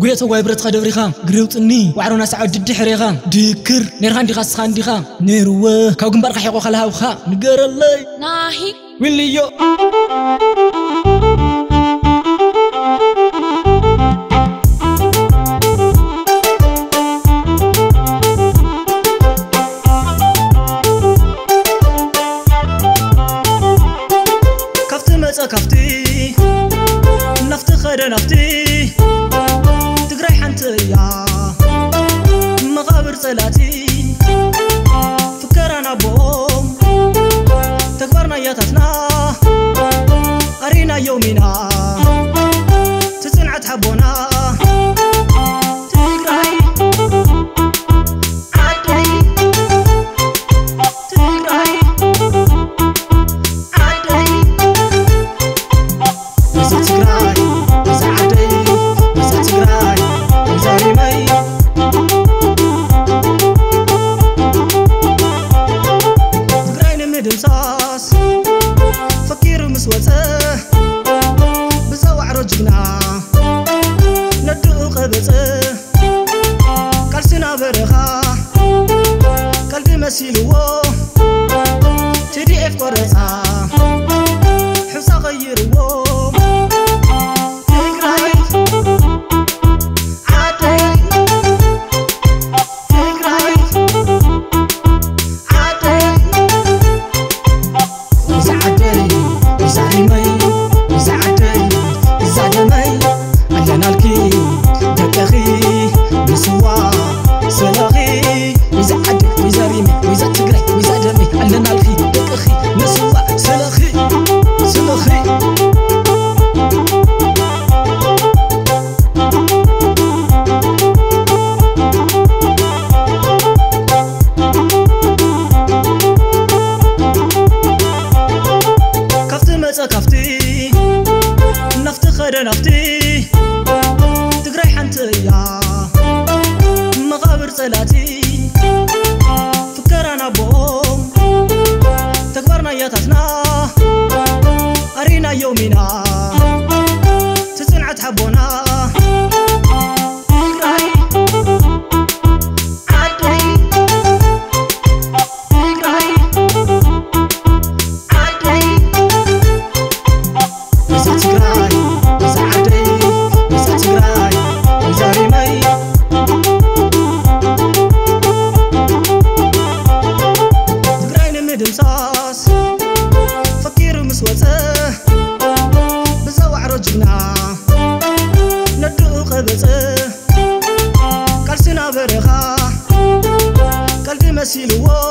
قوية وعبرت خدوري خان قريت إني وعرونا سعد الدحري خان ذكر نيران دخس خان دخان نيروه كوجن برق حيقو خلها وخان نجار الله ناهي وليو كفت مسا كفتي نفت خير نفتي يا مغابر صلاتي فكرنا بوم تكبرنا ياتنا أرينا يومنا تسنعت حبونا See you.